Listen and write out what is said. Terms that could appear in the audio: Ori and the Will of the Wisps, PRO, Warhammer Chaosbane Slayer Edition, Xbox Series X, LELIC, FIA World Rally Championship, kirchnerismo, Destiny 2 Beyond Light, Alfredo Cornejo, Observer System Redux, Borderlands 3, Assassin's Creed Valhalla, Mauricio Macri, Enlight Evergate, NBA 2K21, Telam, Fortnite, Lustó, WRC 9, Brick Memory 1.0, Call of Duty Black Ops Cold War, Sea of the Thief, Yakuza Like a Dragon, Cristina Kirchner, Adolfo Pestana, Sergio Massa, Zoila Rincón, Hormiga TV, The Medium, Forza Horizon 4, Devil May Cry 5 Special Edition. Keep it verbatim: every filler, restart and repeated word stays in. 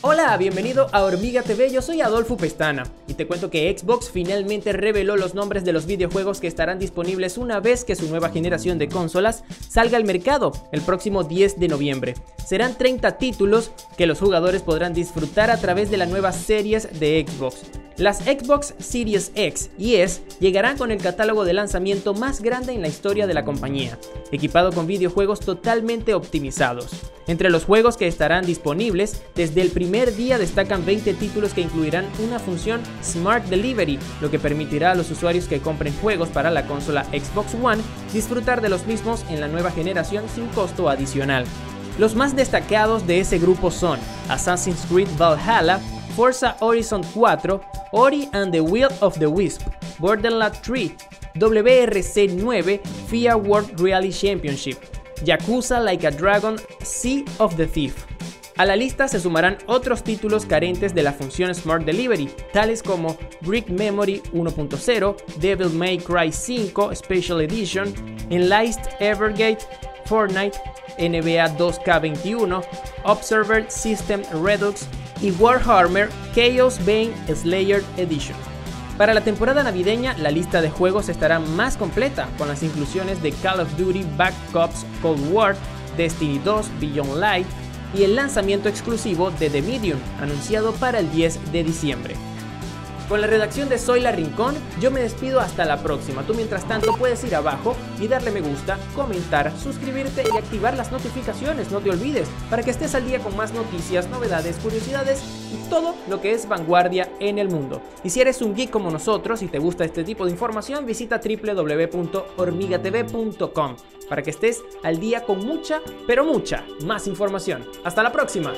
Hola, bienvenido a Hormiga T V, yo soy Adolfo Pestana y te cuento que Xbox finalmente reveló los nombres de los videojuegos que estarán disponibles una vez que su nueva generación de consolas salga al mercado el próximo diez de noviembre. Serán treinta títulos que los jugadores podrán disfrutar a través de las nuevas series de Xbox. Las Xbox Series X y S llegarán con el catálogo de lanzamiento más grande en la historia de la compañía, equipado con videojuegos totalmente optimizados. Entre los juegos que estarán disponibles desde el primer día destacan veinte títulos que incluirán una función Smart Delivery, lo que permitirá a los usuarios que compren juegos para la consola Xbox One disfrutar de los mismos en la nueva generación sin costo adicional. Los más destacados de ese grupo son Assassin's Creed Valhalla, Forza Horizon cuatro, Ori and the Will of the Wisps, Borderlands tres, W R C nueve, F I A World Rally Championship, Yakuza Like a Dragon, Sea of the Thief. A la lista se sumarán otros títulos carentes de la función Smart Delivery, tales como Brick Memory uno punto cero, Devil May Cry cinco Special Edition, Enlight Evergate, Fortnite, N B A dos K veintiuno, Observer System Redux y Warhammer Chaosbane Slayer Edition. Para la temporada navideña, la lista de juegos estará más completa con las inclusiones de Call of Duty Black Ops Cold War, Destiny dos Beyond Light y el lanzamiento exclusivo de The Medium, anunciado para el diez de diciembre. Con la redacción de Zoila Rincón, yo me despido hasta la próxima. Tú mientras tanto puedes ir abajo y darle me gusta, comentar, suscribirte y activar las notificaciones, no te olvides, para que estés al día con más noticias, novedades, curiosidades y todo lo que es vanguardia en el mundo. Y si eres un geek como nosotros y te gusta este tipo de información, visita w w w punto hormiga t v punto com para que estés al día con mucha, pero mucha más información. ¡Hasta la próxima!